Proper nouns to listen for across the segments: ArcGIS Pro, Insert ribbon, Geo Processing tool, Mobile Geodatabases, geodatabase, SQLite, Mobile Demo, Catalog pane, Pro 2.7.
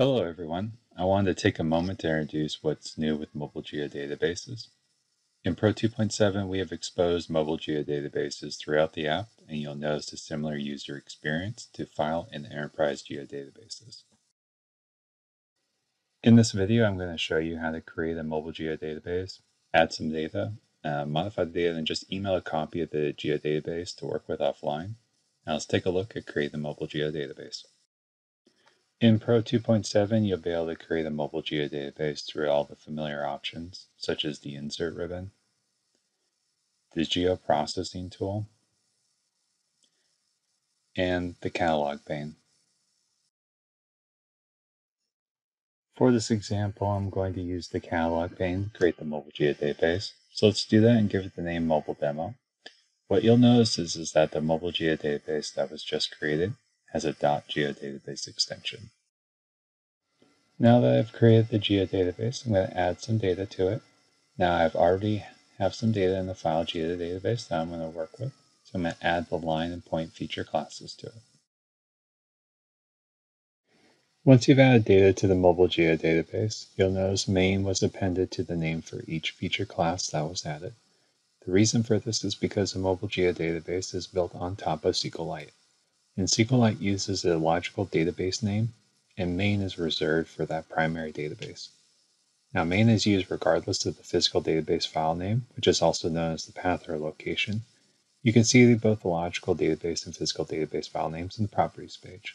Hello everyone, I wanted to take a moment to introduce what's new with mobile geodatabases. In Pro 2.7 we have exposed mobile geodatabases throughout the app, and you'll notice a similar user experience to file and enterprise geodatabases. In this video I'm going to show you how to create a mobile geodatabase, add some data, modify the data, and just email a copy of the geodatabase to work with offline. Now let's take a look at creating a mobile geodatabase. In Pro 2.7, you'll be able to create a mobile geodatabase through all the familiar options, such as the Insert ribbon, the Geo Processing tool, and the Catalog pane. For this example, I'm going to use the Catalog pane to create the mobile geodatabase. So let's do that and give it the name Mobile Demo. What you'll notice is that the mobile geodatabase that was just created has a .geodatabase extension. Now that I've created the geodatabase, I'm going to add some data to it. Now I've already have some data in the file geodatabase that I'm going to work with, so I'm going to add the line and point feature classes to it. Once you've added data to the mobile geodatabase, you'll notice main was appended to the name for each feature class that was added. The reason for this is because the mobile geodatabase is built on top of SQLite. And SQLite uses a logical database name, and main is reserved for that primary database. Now main is used regardless of the physical database file name, which is also known as the path or location. You can see both the logical database and physical database file names in the properties page.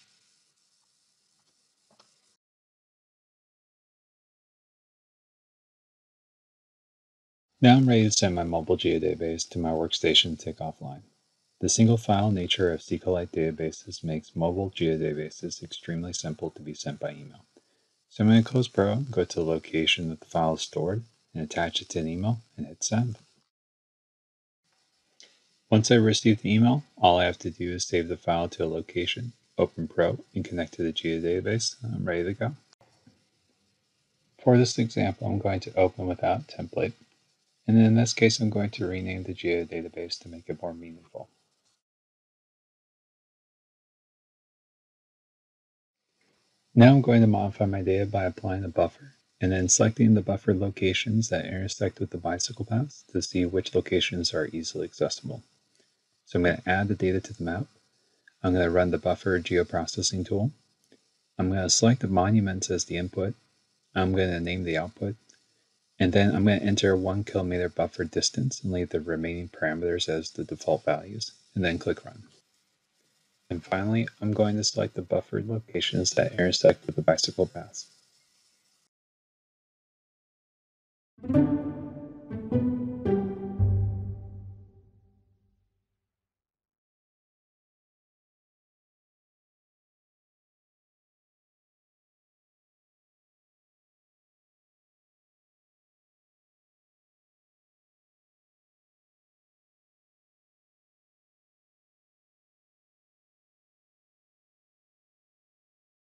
Now I'm ready to send my mobile geodatabase to my workstation to take offline. The single file nature of SQLite databases makes mobile geodatabases extremely simple to be sent by email. So I'm going to close Pro, go to the location that the file is stored, and attach it to an email, and hit send. Once I receive the email, all I have to do is save the file to a location, open Pro, and connect to the geodatabase, and I'm ready to go. For this example, I'm going to open without template, and in this case, I'm going to rename the geodatabase to make it more meaningful. Now I'm going to modify my data by applying a buffer and then selecting the buffered locations that intersect with the bicycle paths to see which locations are easily accessible. So I'm going to add the data to the map. I'm going to run the buffer geoprocessing tool. I'm going to select the monuments as the input. I'm going to name the output. And then I'm going to enter 1 kilometer buffer distance and leave the remaining parameters as the default values, and then click Run. And finally, I'm going to select the buffered locations that intersect with the bicycle paths.